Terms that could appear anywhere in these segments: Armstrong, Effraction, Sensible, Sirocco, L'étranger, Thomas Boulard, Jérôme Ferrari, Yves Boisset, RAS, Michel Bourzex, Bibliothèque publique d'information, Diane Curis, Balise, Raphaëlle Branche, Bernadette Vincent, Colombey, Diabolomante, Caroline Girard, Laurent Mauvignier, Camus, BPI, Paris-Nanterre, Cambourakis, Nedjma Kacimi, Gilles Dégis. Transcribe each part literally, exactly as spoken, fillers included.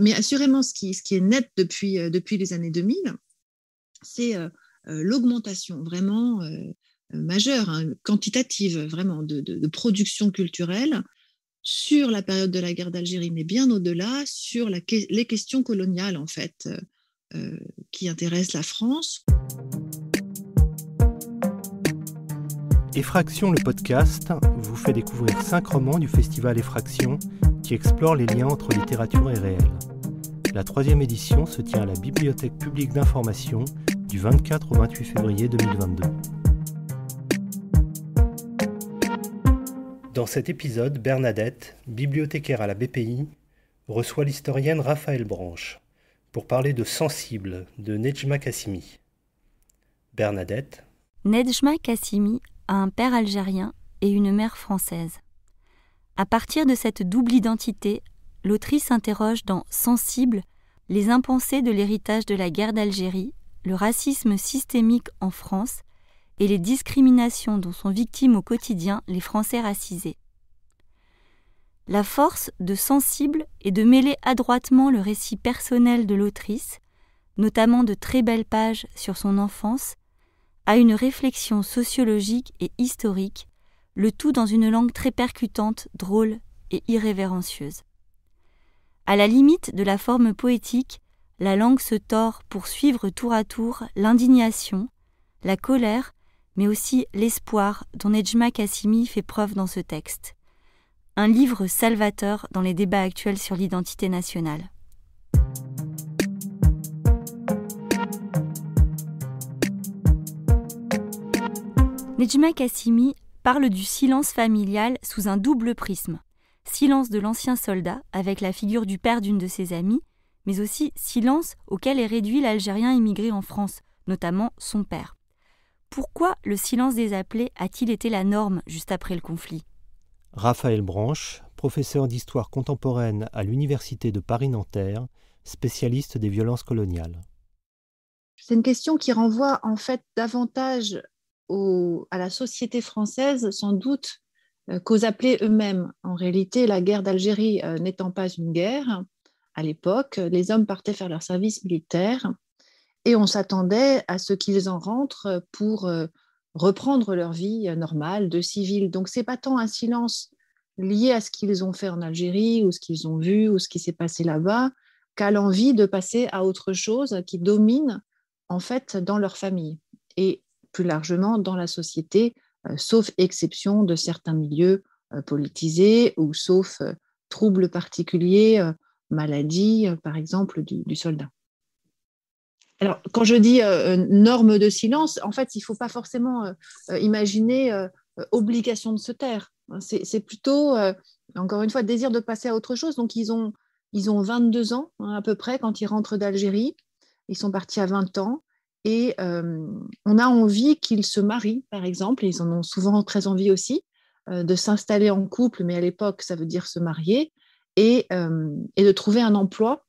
mais assurément, ce qui, ce qui est net depuis, euh, depuis les années deux mille, c'est euh, euh, l'augmentation vraiment euh, majeure, hein, quantitative, vraiment, de, de, de production culturelle sur la période de la guerre d'Algérie, mais bien au-delà, sur la que- les questions coloniales, en fait, euh, qui intéressent la France. Effraction, le podcast, vous fait découvrir cinq romans du festival Effraction qui explorent les liens entre littérature et réel. La troisième édition se tient à la Bibliothèque publique d'information du vingt-quatre au vingt-huit février deux mille vingt-deux. Dans cet épisode, Bernadette, bibliothécaire à la B P I, reçoit l'historienne Raphaëlle Branche pour parler de Sensible de Nedjma Kacimi. Bernadette. Nedjma Kacimi a un père algérien et une mère française. À partir de cette double identité, l'autrice interroge dans Sensible les impensés de l'héritage de la guerre d'Algérie, le racisme systémique en France et les discriminations dont sont victimes au quotidien les Français racisés. La force de Sensible est de mêler adroitement le récit personnel de l'autrice, notamment de très belles pages sur son enfance, à une réflexion sociologique et historique, le tout dans une langue très percutante, drôle et irrévérencieuse. À la limite de la forme poétique, la langue se tord pour suivre tour à tour l'indignation, la colère, mais aussi l'espoir dont Nedjma Kacimi fait preuve dans ce texte. Un livre salvateur dans les débats actuels sur l'identité nationale. Nedjma Kacimi parle du silence familial sous un double prisme. Silence de l'ancien soldat, avec la figure du père d'une de ses amies, mais aussi silence auquel est réduit l'Algérien immigré en France, notamment son père. Pourquoi le silence des appelés a-t-il été la norme juste après le conflit ? Raphaëlle Branche, professeure d'histoire contemporaine à l'Université de Paris-Nanterre, spécialiste des violences coloniales. C'est une question qui renvoie en fait davantage Au, à la société française, sans doute, euh, qu'aux appelés eux-mêmes. En réalité, la guerre d'Algérie euh, n'étant pas une guerre, à l'époque, les hommes partaient faire leur service militaire et on s'attendait à ce qu'ils en rentrent pour euh, reprendre leur vie euh, normale de civil. Donc, ce n'est pas tant un silence lié à ce qu'ils ont fait en Algérie ou ce qu'ils ont vu ou ce qui s'est passé là-bas, qu'à l'envie de passer à autre chose qui domine, en fait, dans leur famille. Et plus largement dans la société, euh, sauf exception de certains milieux euh, politisés ou sauf euh, troubles particuliers, euh, maladies, euh, par exemple, du, du soldat. Alors, quand je dis euh, norme de silence, en fait, il ne faut pas forcément euh, imaginer euh, obligation de se taire. C'est, c'est plutôt, euh, encore une fois, désir de passer à autre chose. Donc, ils ont, ils ont vingt-deux ans, hein, à peu près, quand ils rentrent d'Algérie. Ils sont partis à vingt ans. Et euh, on a envie qu'ils se marient, par exemple, et ils en ont souvent très envie aussi, euh, de s'installer en couple, mais à l'époque, ça veut dire se marier, et, euh, et de trouver un emploi.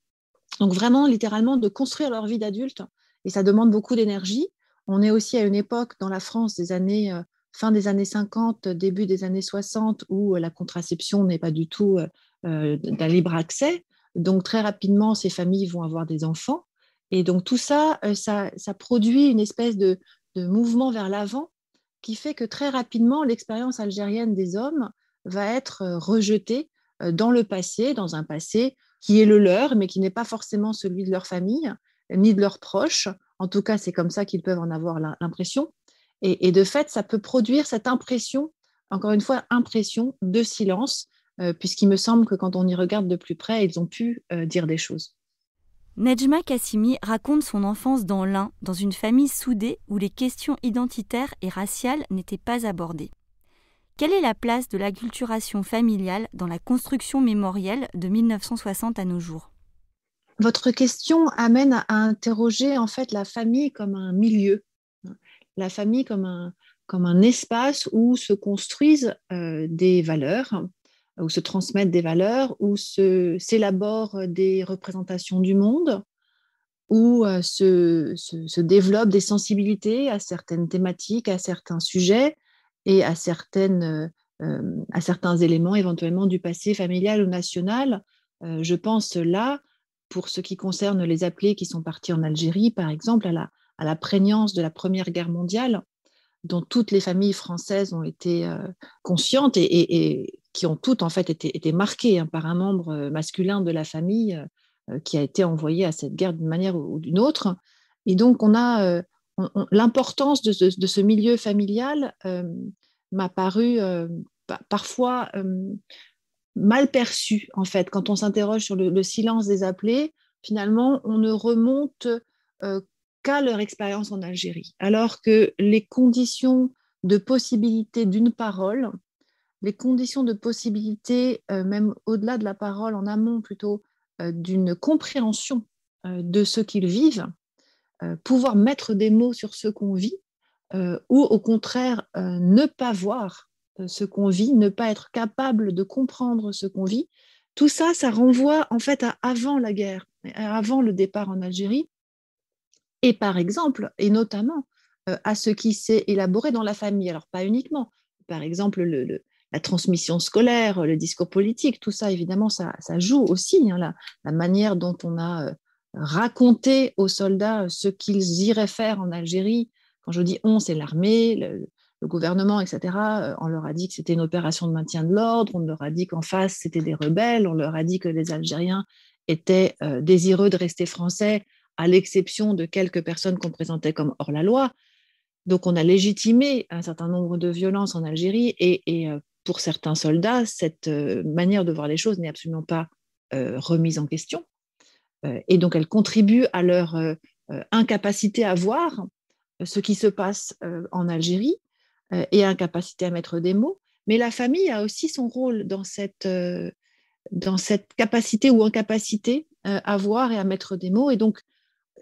Donc vraiment, littéralement, de construire leur vie d'adulte. Et ça demande beaucoup d'énergie. On est aussi à une époque, dans la France, des années, euh, fin des années cinquante, début des années soixante, où euh, la contraception n'est pas du tout euh, d'un libre accès. Donc très rapidement, ces familles vont avoir des enfants. Et donc, tout ça, ça, ça produit une espèce de, de mouvement vers l'avant qui fait que très rapidement, l'expérience algérienne des hommes va être rejetée dans le passé, dans un passé qui est le leur, mais qui n'est pas forcément celui de leur famille, ni de leurs proches. En tout cas, c'est comme ça qu'ils peuvent en avoir l'impression. Et, et de fait, ça peut produire cette impression, encore une fois, impression de silence, euh, puisqu'il me semble que quand on y regarde de plus près, ils ont pu euh, dire des choses. Nedjma Kacimi raconte son enfance dans l'Ain, dans une famille soudée où les questions identitaires et raciales n'étaient pas abordées. Quelle est la place de l'acculturation familiale dans la construction mémorielle de mille neuf cent soixante à nos jours ? Votre question amène à interroger en fait la famille comme un milieu, la famille comme un, comme un espace où se construisent euh, des valeurs, où se transmettent des valeurs, où se, s'élaborent des représentations du monde, où se, se, se développent des sensibilités à certaines thématiques, à certains sujets et à, certaines, euh, à certains éléments éventuellement du passé familial ou national. Euh, je pense là pour ce qui concerne les appelés qui sont partis en Algérie, par exemple, à la, à la prégnance de la Première Guerre mondiale, dont toutes les familles françaises ont été euh, conscientes et, et, et qui ont toutes en fait été, été marquées hein, par un membre masculin de la famille euh, qui a été envoyé à cette guerre d'une manière ou, ou d'une autre. Et donc, on a euh, on, on, l'importance de, de, de ce milieu familial euh, m'a paru euh, pa- parfois... Euh, mal perçu, en fait. Quand on s'interroge sur le, le silence des appelés, finalement, on ne remonte euh, qu'à leur expérience en Algérie. Alors que les conditions de possibilité d'une parole, les conditions de possibilité, euh, même au-delà de la parole, en amont plutôt, euh, d'une compréhension euh, de ce qu'ils vivent, euh, pouvoir mettre des mots sur ce qu'on vit, euh, ou au contraire, euh, ne pas voir ce qu'on vit, ne pas être capable de comprendre ce qu'on vit, tout ça, ça renvoie en fait à avant la guerre, avant le départ en Algérie, et par exemple, et notamment, euh, à ce qui s'est élaboré dans la famille, alors pas uniquement, par exemple, le, le, la transmission scolaire, le discours politique, tout ça, évidemment, ça, ça joue aussi, hein, la, la manière dont on a euh, raconté aux soldats ce qu'ils iraient faire en Algérie, quand je dis « on », c'est l'armée, le, le gouvernement, et cetera. On leur a dit que c'était une opération de maintien de l'ordre, on leur a dit qu'en face, c'était des rebelles, on leur a dit que les Algériens étaient euh, désireux de rester français, à l'exception de quelques personnes qu'on présentait comme hors-la-loi. Donc, on a légitimé un certain nombre de violences en Algérie, et, et euh, pour certains soldats, cette euh, manière de voir les choses n'est absolument pas euh, remise en question. Euh, et donc, elle contribue à leur euh, euh, incapacité à voir ce qui se passe euh, en Algérie, et incapacité à mettre des mots, mais la famille a aussi son rôle dans cette, euh, dans cette capacité ou incapacité euh, à voir et à mettre des mots. Et donc,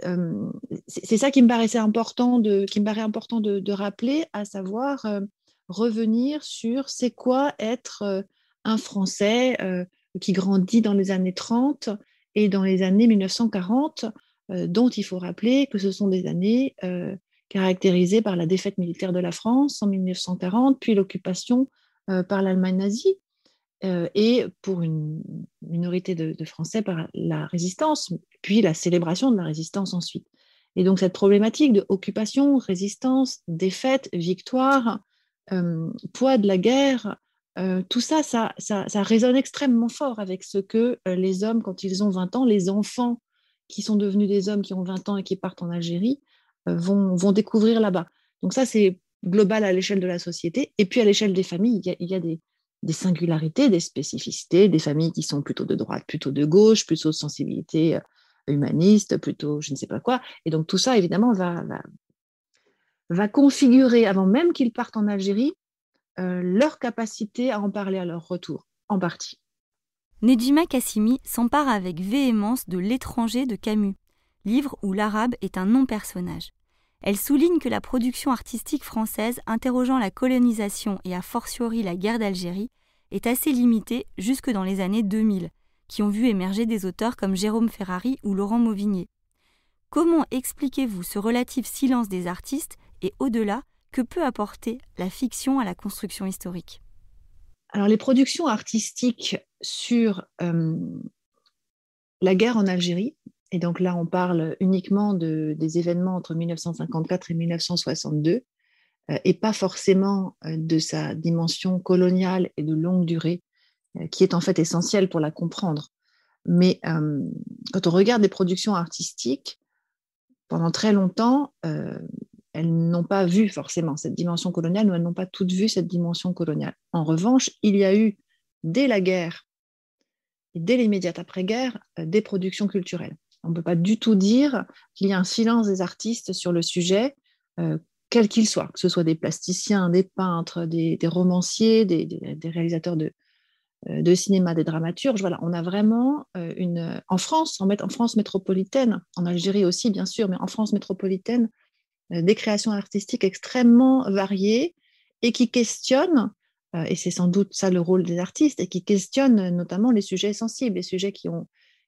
euh, c'est, c'est ça qui me paraissait important de, qui me paraît important de, de rappeler, à savoir euh, revenir sur c'est quoi être euh, un Français euh, qui grandit dans les années trente et dans les années mille neuf cent quarante, euh, dont il faut rappeler que ce sont des années... Euh, caractérisé par la défaite militaire de la France en mille neuf cent quarante, puis l'occupation euh, par l'Allemagne nazie, euh, et pour une minorité de, de Français par la résistance, puis la célébration de la résistance ensuite. Et donc cette problématique de occupation, résistance, défaite, victoire, euh, poids de la guerre, euh, tout ça ça, ça, ça résonne extrêmement fort avec ce que euh, les hommes, quand ils ont vingt ans, les enfants qui sont devenus des hommes qui ont vingt ans et qui partent en Algérie, Vont, vont découvrir là-bas. Donc ça, c'est global à l'échelle de la société. Et puis à l'échelle des familles, il y a, il y a des, des singularités, des spécificités, des familles qui sont plutôt de droite, plutôt de gauche, plutôt de sensibilité humaniste, plutôt je ne sais pas quoi. Et donc tout ça, évidemment, va, va, va configurer, avant même qu'ils partent en Algérie, euh, leur capacité à en parler à leur retour, en partie. Nedjma Kacimi s'empare avec véhémence de L'étranger de Camus, livre où l'arabe est un non-personnage. Elle souligne que la production artistique française interrogeant la colonisation et a fortiori la guerre d'Algérie est assez limitée jusque dans les années deux mille, qui ont vu émerger des auteurs comme Jérôme Ferrari ou Laurent Mauvignier. Comment expliquez-vous ce relatif silence des artistes et au-delà, que peut apporter la fiction à la construction historique ? Alors, les productions artistiques sur euh, la guerre en Algérie, et donc là, on parle uniquement de, des événements entre mille neuf cent cinquante-quatre et mille neuf cent soixante-deux, euh, et pas forcément euh, de sa dimension coloniale et de longue durée, euh, qui est en fait essentielle pour la comprendre. Mais euh, quand on regarde des productions artistiques, pendant très longtemps, euh, elles n'ont pas vu forcément cette dimension coloniale, ou elles n'ont pas toutes vu cette dimension coloniale. En revanche, il y a eu, dès la guerre, et dès l'immédiate après-guerre, euh, des productions culturelles. On ne peut pas du tout dire qu'il y a un silence des artistes sur le sujet, euh, quel qu'il soit, que ce soit des plasticiens, des peintres, des, des romanciers, des, des, des réalisateurs de, euh, de cinéma, des dramaturges. Voilà, on a vraiment euh, une... En France, en, en France métropolitaine, en Algérie aussi, bien sûr, mais en France métropolitaine, euh, des créations artistiques extrêmement variées et qui questionnent, euh, et c'est sans doute ça le rôle des artistes, et qui questionnent notamment les sujets sensibles, les sujets qui, ont,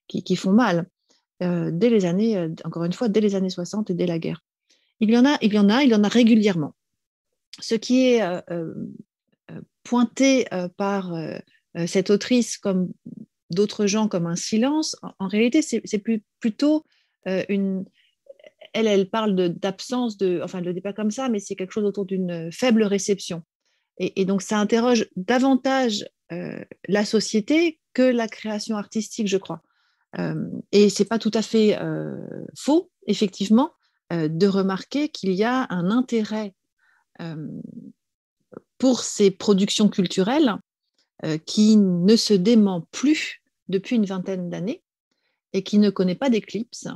qui, qui font mal. Euh, dès les années, euh, encore une fois, dès les années soixante et dès la guerre. Il y en a, il y en a, il y en a régulièrement. Ce qui est euh, euh, pointé euh, par euh, cette autrice comme d'autres gens comme un silence, en, en réalité, c'est plus, plutôt euh, une... Elle, elle parle d'absence, de, de, enfin, elle ne le dit pas comme ça, mais c'est quelque chose autour d'une faible réception. Et, et donc, ça interroge davantage euh, la société que la création artistique, je crois. Euh, et ce n'est pas tout à fait euh, faux, effectivement, euh, de remarquer qu'il y a un intérêt euh, pour ces productions culturelles euh, qui ne se dément plus depuis une vingtaine d'années et qui ne connaît pas d'éclipse,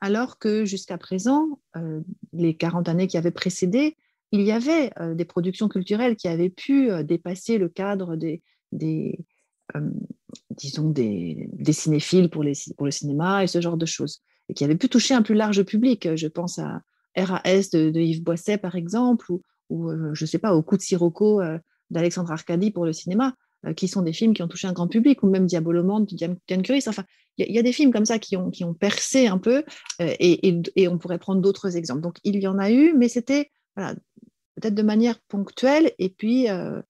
alors que jusqu'à présent, euh, les quarante années qui avaient précédé, il y avait euh, des productions culturelles qui avaient pu euh, dépasser le cadre des, des, euh, disons des, des cinéphiles pour, les, pour le cinéma et ce genre de choses, et qui avaient pu toucher un plus large public. Je pense à R A S de, de Yves Boisset, par exemple, ou, ou euh, je ne sais pas, au coup de Sirocco euh, d'Alexandre Arcadi pour le cinéma, euh, qui sont des films qui ont touché un grand public, ou même Diabolomante de Diane Curis. Enfin, il y, y a des films comme ça qui ont, qui ont percé un peu, euh, et, et, et on pourrait prendre d'autres exemples. Donc, il y en a eu, mais c'était... Voilà, peut-être de manière ponctuelle, et puis euh,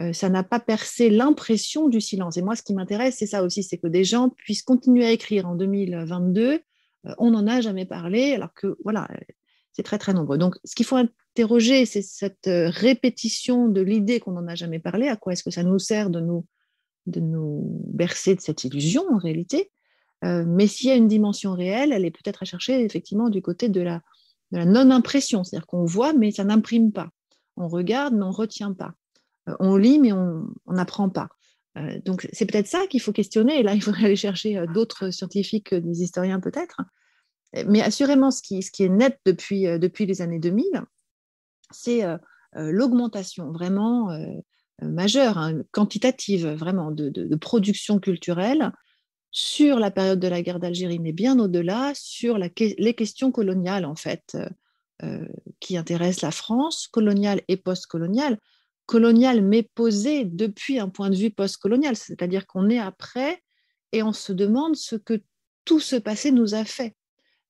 euh, ça n'a pas percé l'impression du silence. Et moi, ce qui m'intéresse, c'est ça aussi, c'est que des gens puissent continuer à écrire en deux mille vingt-deux, euh, on n'en a jamais parlé, alors que voilà, c'est très très nombreux. Donc, ce qu'il faut interroger, c'est cette répétition de l'idée qu'on n'en a jamais parlé, à quoi est-ce que ça nous sert de nous, de nous bercer de cette illusion en réalité, euh, mais s'il y a une dimension réelle, elle est peut-être à chercher effectivement du côté de la... de la non-impression, c'est-à-dire qu'on voit, mais ça n'imprime pas. On regarde, mais on ne retient pas. Euh, on lit, mais on n'apprend pas. Euh, donc, c'est peut-être ça qu'il faut questionner. Et là, il faudrait aller chercher euh, d'autres scientifiques, euh, des historiens peut-être. Mais assurément, ce qui, ce qui est net depuis, euh, depuis les années deux mille, c'est euh, euh, l'augmentation vraiment euh, majeure, hein, quantitative, vraiment, de, de, de production culturelle sur la période de la guerre d'Algérie, mais bien au-delà, sur la que- les questions coloniales, en fait, euh, qui intéressent la France, coloniale et post-coloniale. Coloniale, mais posée depuis un point de vue post-colonial, c'est-à-dire qu'on est après et on se demande ce que tout ce passé nous a fait.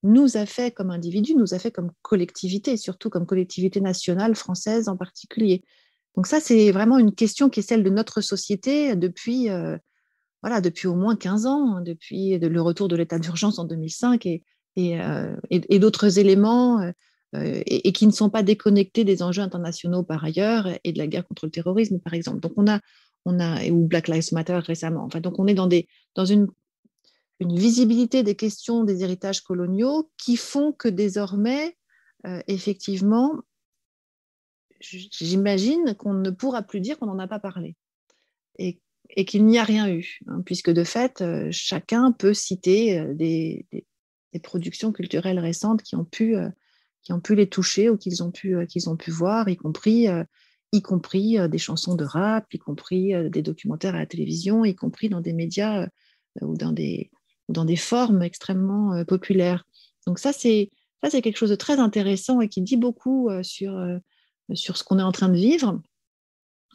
Nous a fait comme individus, nous a fait comme collectivité, et surtout comme collectivité nationale, française en particulier. Donc ça, c'est vraiment une question qui est celle de notre société depuis... Euh, Voilà, depuis au moins quinze ans, hein, depuis le retour de l'état d'urgence en deux mille cinq et, et, euh, et, et d'autres éléments euh, et, et qui ne sont pas déconnectés des enjeux internationaux par ailleurs et de la guerre contre le terrorisme, par exemple. Donc on a, on a ou Black Lives Matter récemment. Enfin, donc on est dans, des, dans une, une visibilité des questions des héritages coloniaux qui font que désormais, euh, effectivement, j'imagine qu'on ne pourra plus dire qu'on n'en a pas parlé. Et et qu'il n'y a rien eu, hein, puisque de fait, euh, chacun peut citer euh, des, des, des productions culturelles récentes qui ont pu, euh, qui ont pu les toucher ou qu'ils ont pu, euh, qu'ils ont pu voir, y compris, euh, y compris euh, des chansons de rap, y compris euh, des documentaires à la télévision, y compris dans des médias euh, ou, dans des, ou dans des formes extrêmement euh, populaires. Donc ça c'est, ça, c'est quelque chose de très intéressant et qui dit beaucoup euh, sur, euh, sur ce qu'on est en train de vivre.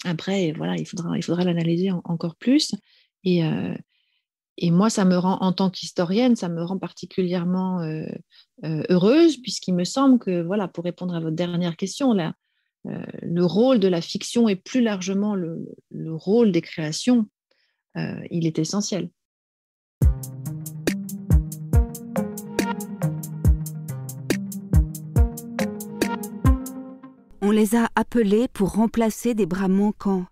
Après, voilà, il faudra, il faudra l'analyser en, encore plus. Et, euh, et moi, ça me rend, en tant qu'historienne, ça me rend particulièrement euh, euh, heureuse, puisqu'il me semble que, voilà, pour répondre à votre dernière question, la, euh, le rôle de la fiction et plus largement le, le rôle des créations, euh, il est essentiel. On les a appelés pour remplacer des bras manquants,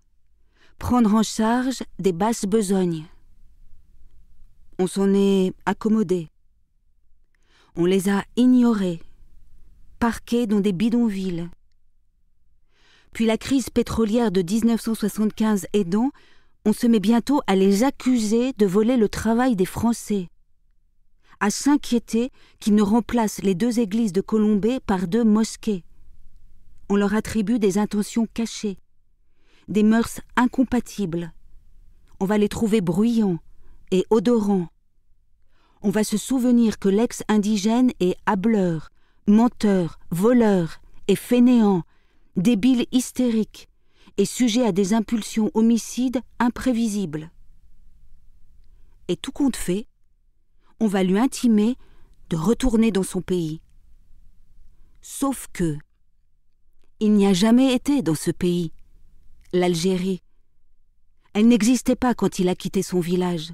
prendre en charge des basses besognes. On s'en est accommodé. On les a ignorés, parqués dans des bidonvilles. Puis la crise pétrolière de dix-neuf cent soixante-quinze aidant, on se met bientôt à les accuser de voler le travail des Français, à s'inquiéter qu'ils ne remplacent les deux églises de Colombey par deux mosquées. On leur attribue des intentions cachées, des mœurs incompatibles. On va les trouver bruyants et odorants. On va se souvenir que l'ex-indigène est hâbleur, menteur, voleur et fainéant, débile hystérique et sujet à des impulsions homicides imprévisibles. Et tout compte fait, on va lui intimer de retourner dans son pays. Sauf que... il n'y a jamais été dans ce pays, l'Algérie. Elle n'existait pas quand il a quitté son village.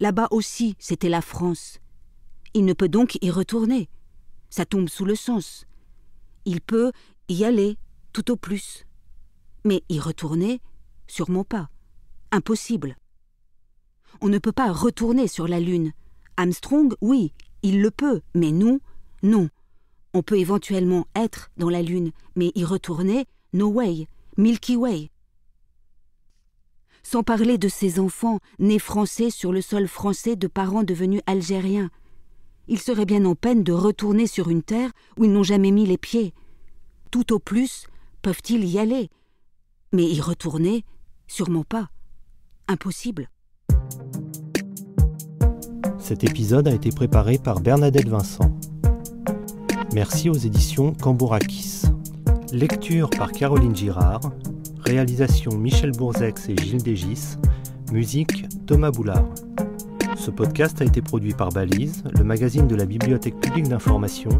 Là-bas aussi, c'était la France. Il ne peut donc y retourner. Ça tombe sous le sens. Il peut y aller, tout au plus. Mais y retourner, sûrement pas. Impossible. On ne peut pas retourner sur la Lune. Armstrong, oui, il le peut, mais nous, non. On peut éventuellement être dans la Lune, mais y retourner, no way, Milky Way. Sans parler de ces enfants nés français sur le sol français de parents devenus algériens. Ils seraient bien en peine de retourner sur une terre où ils n'ont jamais mis les pieds. Tout au plus, peuvent-ils y aller? Mais y retourner, sûrement pas. Impossible. Cet épisode a été préparé par Bernadette Vincent. Merci aux éditions Cambourakis. Lecture par Caroline Girard. Réalisation Michel Bourzex et Gilles Dégis. Musique Thomas Boulard. Ce podcast a été produit par Balise, le magazine de la Bibliothèque publique d'information.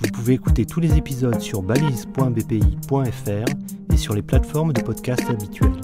Vous pouvez écouter tous les épisodes sur balise point b p i point f r et sur les plateformes de podcasts habituelles.